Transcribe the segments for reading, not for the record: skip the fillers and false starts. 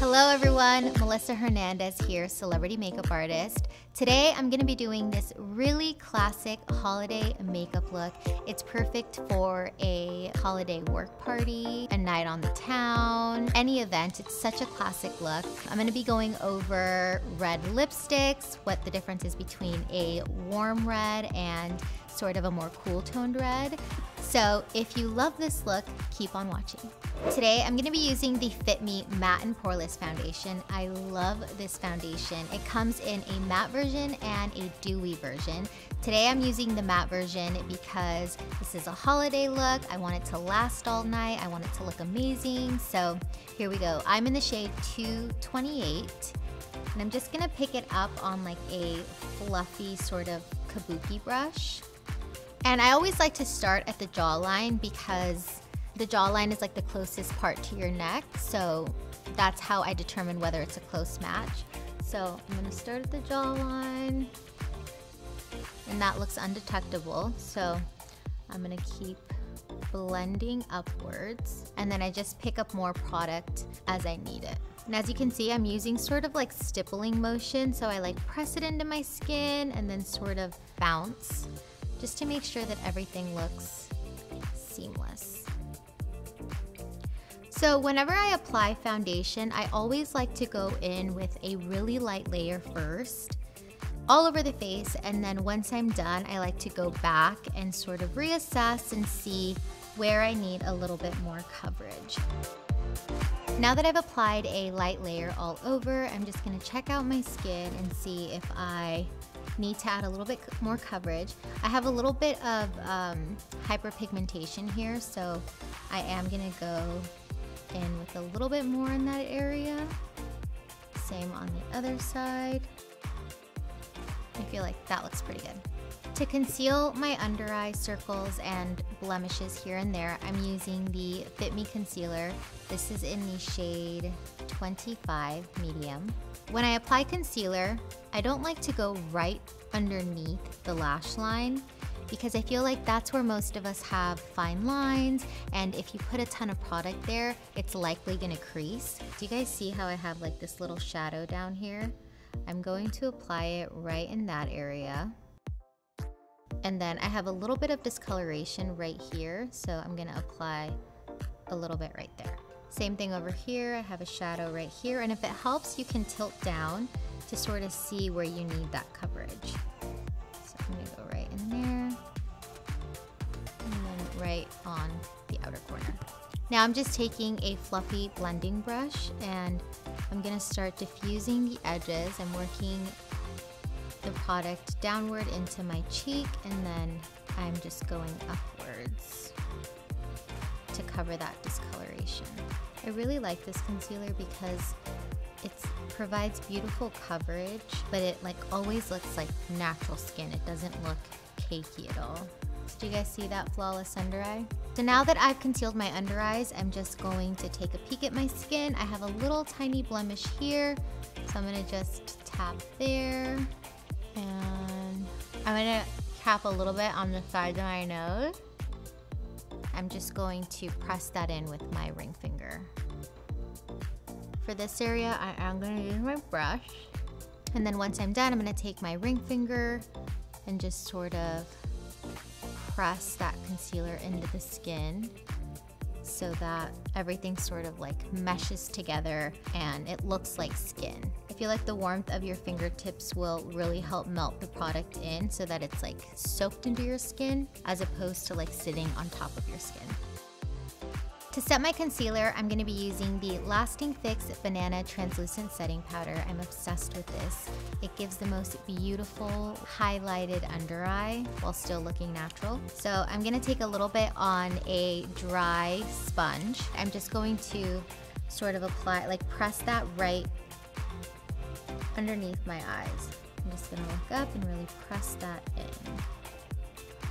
Hello everyone, Melissa Hernandez here, celebrity makeup artist. Today I'm gonna be doing this really classic holiday makeup look. It's perfect for a holiday work party, a night on the town, any event. It's such a classic look. I'm gonna be going over red lipsticks, what the difference is between a warm red and sort of a more cool toned red. So if you love this look, keep on watching. Today I'm gonna be using the Fit Me Matte and Poreless Foundation. I love this foundation. It comes in a matte version and a dewy version. Today I'm using the matte version because this is a holiday look. I want it to last all night. I want it to look amazing. So here we go. I'm in the shade 228. And I'm just gonna pick it up on like a fluffy sort of kabuki brush. And I always like to start at the jawline because the jawline is like the closest part to your neck. So that's how I determine whether it's a close match. So I'm gonna start at the jawline and that looks undetectable. So I'm gonna keep blending upwards and then I just pick up more product as I need it. And as you can see, I'm using sort of like stippling motion. So I like press it into my skin and then sort of bounce, just to make sure that everything looks seamless. So whenever I apply foundation, I always like to go in with a really light layer first, all over the face, and then once I'm done, I like to go back and sort of reassess and see where I need a little bit more coverage. Now that I've applied a light layer all over, I'm just gonna check out my skin and see if I need to add a little bit more coverage. I have a little bit of hyperpigmentation here, so I am gonna go in with a little bit more in that area. Same on the other side. I feel like that looks pretty good. To conceal my under eye circles and blemishes here and there, I'm using the Fit Me Concealer. This is in the shade 25 medium. When I apply concealer, I don't like to go right underneath the lash line because I feel like that's where most of us have fine lines, and if you put a ton of product there, it's likely gonna crease. Do you guys see how I have like this little shadow down here? I'm going to apply it right in that area. And then I have a little bit of discoloration right here, so I'm gonna apply a little bit right there. Same thing over here, I have a shadow right here, and if it helps, you can tilt down to sort of see where you need that coverage. So I'm gonna go right in there, and then right on the outer corner. Now I'm just taking a fluffy blending brush, and I'm gonna start diffusing the edges. I'm working the product downward into my cheek, and then I'm just going upwards to cover that discoloration. I really like this concealer because it provides beautiful coverage, but it like always looks like natural skin. It doesn't look cakey at all. So do you guys see that flawless under eye? So now that I've concealed my under eyes, I'm just going to take a peek at my skin. I have a little tiny blemish here, so I'm gonna just tap there, and I'm gonna tap a little bit on the side of my nose. I'm just going to press that in with my ring finger. For this area, I am gonna use my brush. And then once I'm done, I'm gonna take my ring finger and just sort of press that concealer into the skin so that everything sort of like meshes together and it looks like skin. I feel like the warmth of your fingertips will really help melt the product in so that it's like soaked into your skin as opposed to like sitting on top of your skin. To set my concealer, I'm gonna be using the Lasting Fix Banana Translucent Setting Powder. I'm obsessed with this. It gives the most beautiful highlighted under eye while still looking natural. So I'm gonna take a little bit on a dry sponge. I'm just going to sort of apply, like press that right underneath my eyes. I'm just gonna look up and really press that in.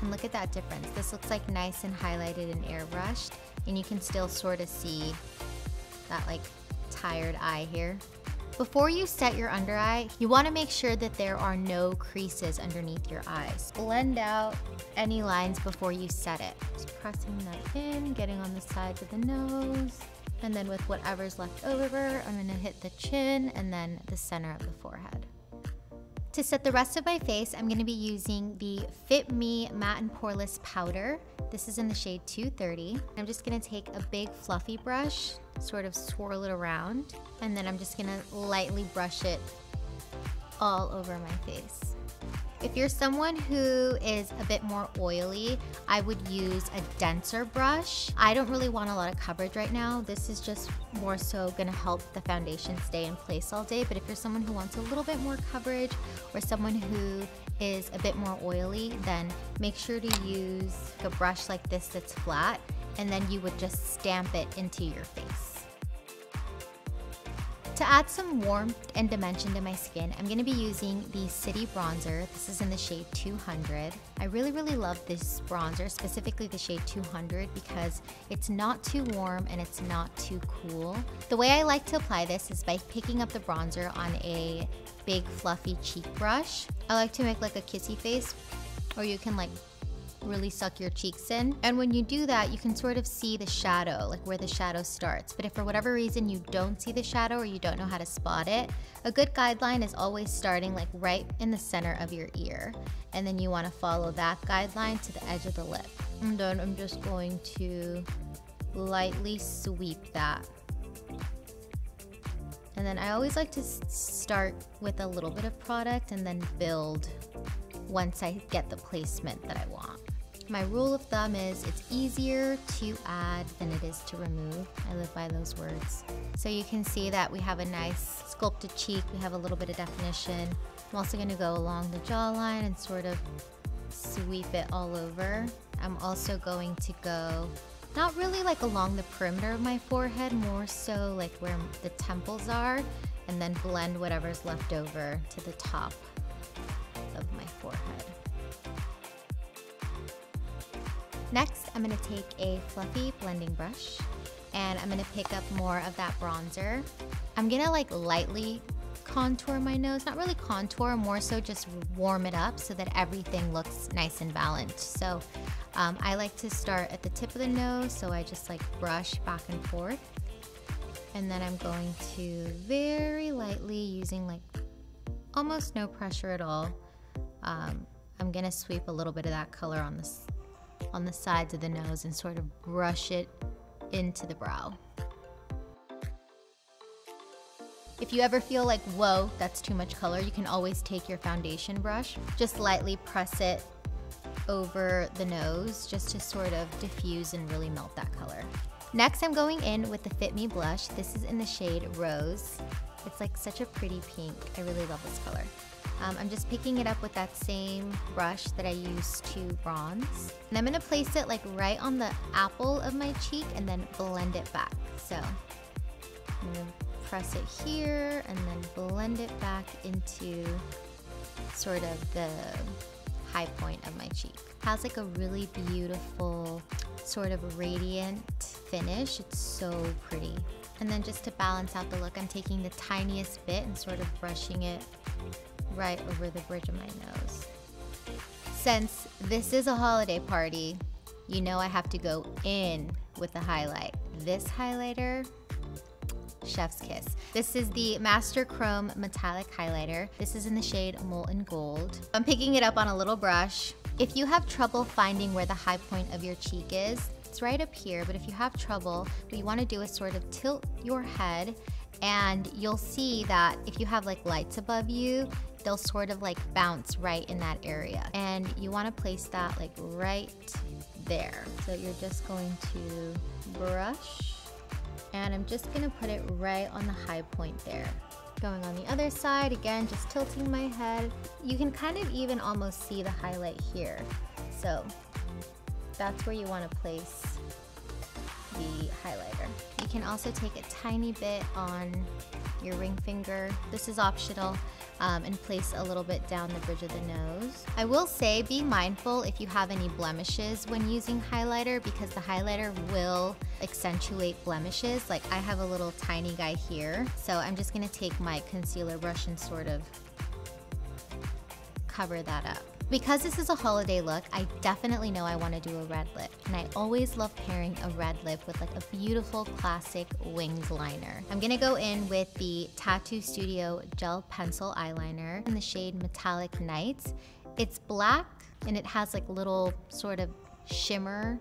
And look at that difference. This looks like nice and highlighted and airbrushed. And you can still sort of see that like tired eye here. Before you set your under eye, you want to make sure that there are no creases underneath your eyes. Blend out any lines before you set it. Just pressing that in, getting on the sides of the nose, And then with whatever's left over, I'm gonna hit the chin and then the center of the forehead. To set the rest of my face, I'm gonna be using the Fit Me Matte and Poreless Powder. This is in the shade 230. I'm just gonna take a big fluffy brush, sort of swirl it around, and then I'm just gonna lightly brush it all over my face. If you're someone who is a bit more oily, I would use a denser brush. I don't really want a lot of coverage right now. This is just more so gonna help the foundation stay in place all day, but if you're someone who wants a little bit more coverage or someone who is a bit more oily, then make sure to use a brush like this that's flat, and then you would just stamp it into your face. To add some warmth and dimension to my skin, I'm gonna be using the City Bronzer. This is in the shade 200. I really love this bronzer, specifically the shade 200, because it's not too warm and it's not too cool. The way I like to apply this is by picking up the bronzer on a big fluffy cheek brush. I like to make like a kissy face, or you can like really suck your cheeks in, and when you do that you can sort of see the shadow, like where the shadow starts. But if for whatever reason you don't see the shadow or you don't know how to spot it, a good guideline is always starting like right in the center of your ear, and then you want to follow that guideline to the edge of the lip. And then I'm just going to lightly sweep that, and then I always like to start with a little bit of product and then build once I get the placement that I want. My rule of thumb is it's easier to add than it is to remove. I live by those words. So you can see that we have a nice sculpted cheek, we have a little bit of definition. I'm also gonna go along the jawline and sort of sweep it all over. I'm also going to go, not really like along the perimeter of my forehead, more so like where the temples are, and then blend whatever's left over to the top of my forehead. Next, I'm gonna take a fluffy blending brush and I'm gonna pick up more of that bronzer. I'm gonna like lightly contour my nose, not really contour, more so just warm it up so that everything looks nice and balanced. So I like to start at the tip of the nose, so I just like brush back and forth. And then I'm going to very lightly, using like almost no pressure at all, I'm gonna sweep a little bit of that color on the sides of the nose and sort of brush it into the brow. If you ever feel like, whoa, that's too much color, you can always take your foundation brush, just lightly press it over the nose just to sort of diffuse and really melt that color. Next, I'm going in with the Fit Me blush. This is in the shade Rose. It's like such a pretty pink. I really love this color. I'm just picking it up with that same brush that I used to bronze. And I'm gonna place it like right on the apple of my cheek and then blend it back. So I'm gonna press it here and then blend it back into sort of the high point of my cheek. It has like a really beautiful sort of radiant finish. It's so pretty. And then just to balance out the look, I'm taking the tiniest bit and sort of brushing it right over the bridge of my nose. Since this is a holiday party, you know I have to go in with the highlight. This highlighter, chef's kiss. This is the Master Chrome Metallic Highlighter. This is in the shade Molten Gold. I'm picking it up on a little brush. If you have trouble finding where the high point of your cheek is, it's right up here, but if you have trouble, what you want to do is sort of tilt your head, and you'll see that if you have like lights above you, they'll sort of like bounce right in that area. And you want to place that like right there. So you're just going to brush, and I'm just going to put it right on the high point there. Going on the other side, again, just tilting my head. You can kind of even almost see the highlight here. So that's where you want to place the highlighter. You can also take a tiny bit on your ring finger. This is optional, and place a little bit down the bridge of the nose. I will say be mindful if you have any blemishes when using highlighter, because the highlighter will accentuate blemishes. Like I have a little tiny guy here, so I'm just gonna take my concealer brush and sort of cover that up. Because this is a holiday look, I definitely know I want to do a red lip, and I always love pairing a red lip with like a beautiful classic winged liner. I'm gonna go in with the Tattoo Studio Gel Pencil Eyeliner in the shade Metallic Nights. It's black and it has like little sort of shimmer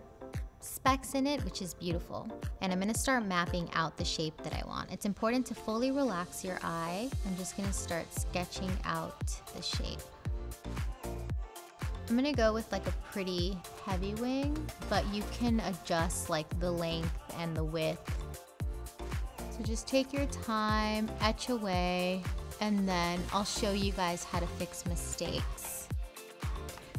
specks in it, which is beautiful. And I'm gonna start mapping out the shape that I want. It's important to fully relax your eye. I'm just gonna start sketching out the shape. I'm gonna go with like a pretty heavy wing, but you can adjust like the length and the width. So just take your time, etch away, and then I'll show you guys how to fix mistakes.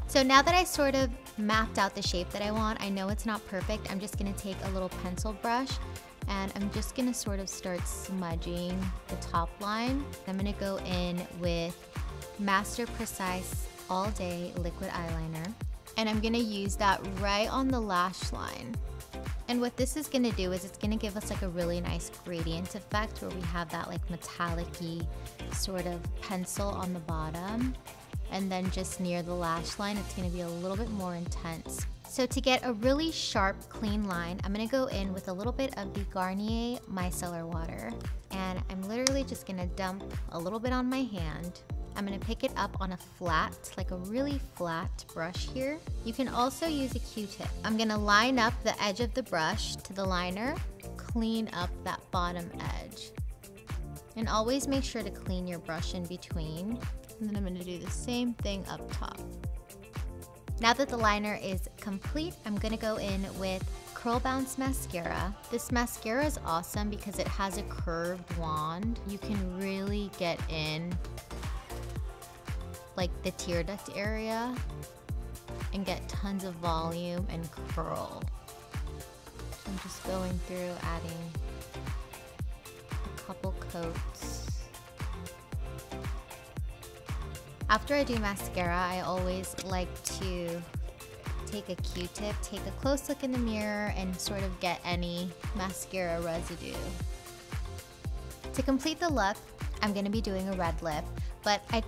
So now that I sort of mapped out the shape that I want, I know it's not perfect, I'm just gonna take a little pencil brush and I'm just gonna sort of start smudging the top line. I'm gonna go in with Master Precise All Day Liquid Eyeliner, and I'm gonna use that right on the lash line. And what this is gonna do is it's gonna give us like a really nice gradient effect where we have that like metallic-y sort of pencil on the bottom, and then just near the lash line it's gonna be a little bit more intense. So to get a really sharp, clean line, I'm gonna go in with a little bit of the Garnier Micellar Water, and I'm literally just gonna dump a little bit on my hand. I'm gonna pick it up on a flat, like a really flat brush here. You can also use a Q-tip. I'm gonna line up the edge of the brush to the liner, clean up that bottom edge. And always make sure to clean your brush in between. And then I'm gonna do the same thing up top. Now that the liner is complete, I'm gonna go in with Curl Bounce Mascara. This mascara is awesome because it has a curved wand. You can really get in like the tear duct area and get tons of volume and curl. So I'm just going through, adding a couple coats. After I do mascara, I always like to take a Q-tip, take a close look in the mirror, and sort of get any mascara residue. To complete the look, I'm gonna be doing a red lip, but I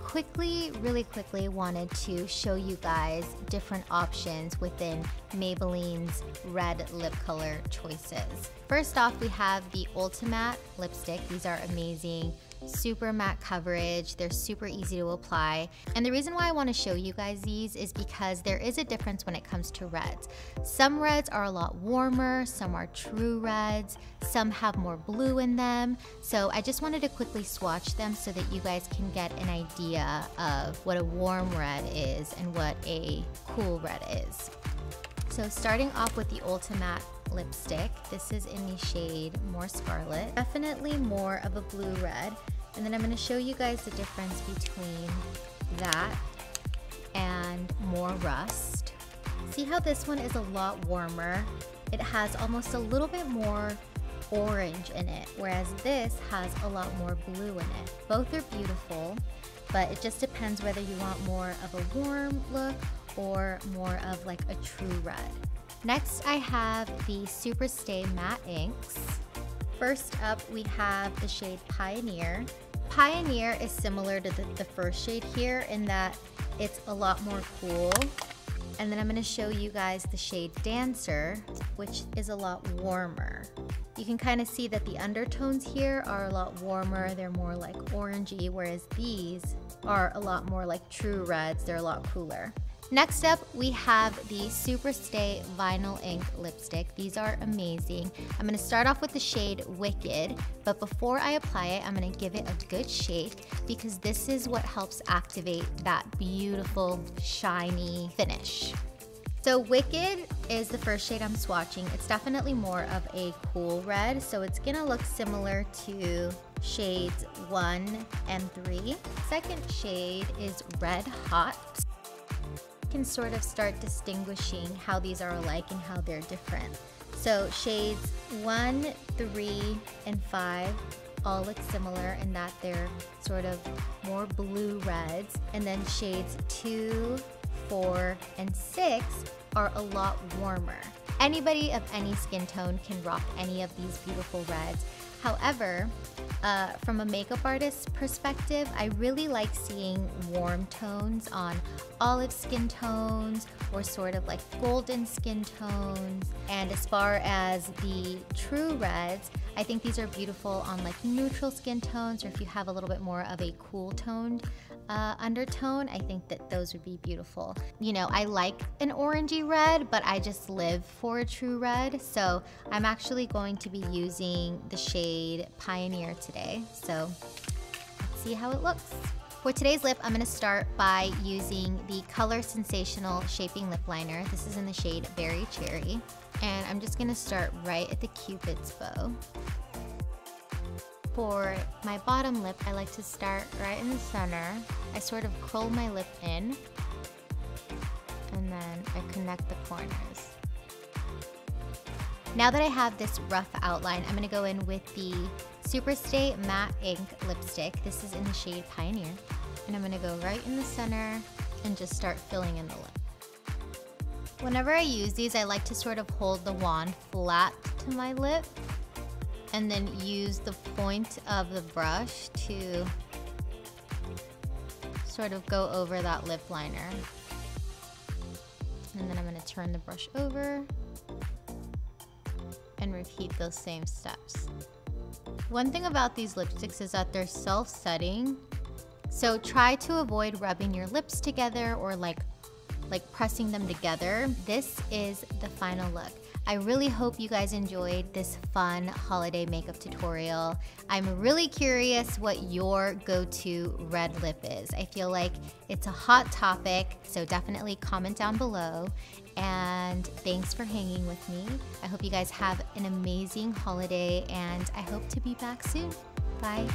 really quickly wanted to show you guys different options within Maybelline's red lip color choices. First off, we have the Ultimatte Lipstick. These are amazing. Super matte coverage, they're super easy to apply. And the reason why I want to show you guys these is because there is a difference when it comes to reds. Some reds are a lot warmer, some are true reds, some have more blue in them. So I just wanted to quickly swatch them so that you guys can get an idea of what a warm red is and what a cool red is. So starting off with the Ultimatte Lipstick, this is in the shade More Scarlet. Definitely more of a blue red. And then I'm gonna show you guys the difference between that and More Rust. See how this one is a lot warmer? It has almost a little bit more orange in it, whereas this has a lot more blue in it. Both are beautiful, but it just depends whether you want more of a warm look or more of like a true red. Next, I have the Super Stay Matte Inks. First up, we have the shade Pioneer. Pioneer is similar to the first shade here in that it's a lot more cool. And then I'm gonna show you guys the shade Dancer, which is a lot warmer. You can kind of see that the undertones here are a lot warmer, they're more like orangey, whereas these are a lot more like true reds, they're a lot cooler. Next up, we have the Super Stay Vinyl Ink lipstick. These are amazing. I'm gonna start off with the shade Wicked, but before I apply it, I'm gonna give it a good shake because this is what helps activate that beautiful, shiny finish. So Wicked is the first shade I'm swatching. It's definitely more of a cool red, so it's gonna look similar to shades 1 and 3. Second shade is Red Hot. Can sort of start distinguishing how these are alike and how they're different. So shades 1, 3, and 5 all look similar in that they're sort of more blue reds, and then shades 2, 4, and 6 are a lot warmer. Anybody of any skin tone can rock any of these beautiful reds. However, from a makeup artist's perspective, I really like seeing warm tones on olive skin tones or sort of like golden skin tones. And as far as the true reds, I think these are beautiful on like neutral skin tones, or if you have a little bit more of a cool toned undertone, I think that those would be beautiful. You know, I like an orangey red, but I just live for a true red. So I'm actually going to be using the shade Pioneer today. So let's see how it looks. For today's lip, I'm gonna start by using the Color Sensational Shaping Lip Liner. This is in the shade Very Cherry. And I'm just gonna start right at the Cupid's bow. For my bottom lip, I like to start right in the center. I sort of curl my lip in, and then I connect the corners. Now that I have this rough outline, I'm gonna go in with the Super Stay Matte Ink lipstick. This is in the shade Pioneer. And I'm gonna go right in the center and just start filling in the lip. Whenever I use these, I like to sort of hold the wand flat to my lip and then use the point of the brush to sort of go over that lip liner. And then I'm gonna turn the brush over and repeat those same steps. One thing about these lipsticks is that they're self-setting, so try to avoid rubbing your lips together or like pressing them together. This is the final look. I really hope you guys enjoyed this fun holiday makeup tutorial. I'm really curious what your go-to red lip is. I feel like it's a hot topic, so definitely comment down below. And thanks for hanging with me. I hope you guys have an amazing holiday, and I hope to be back soon. Bye.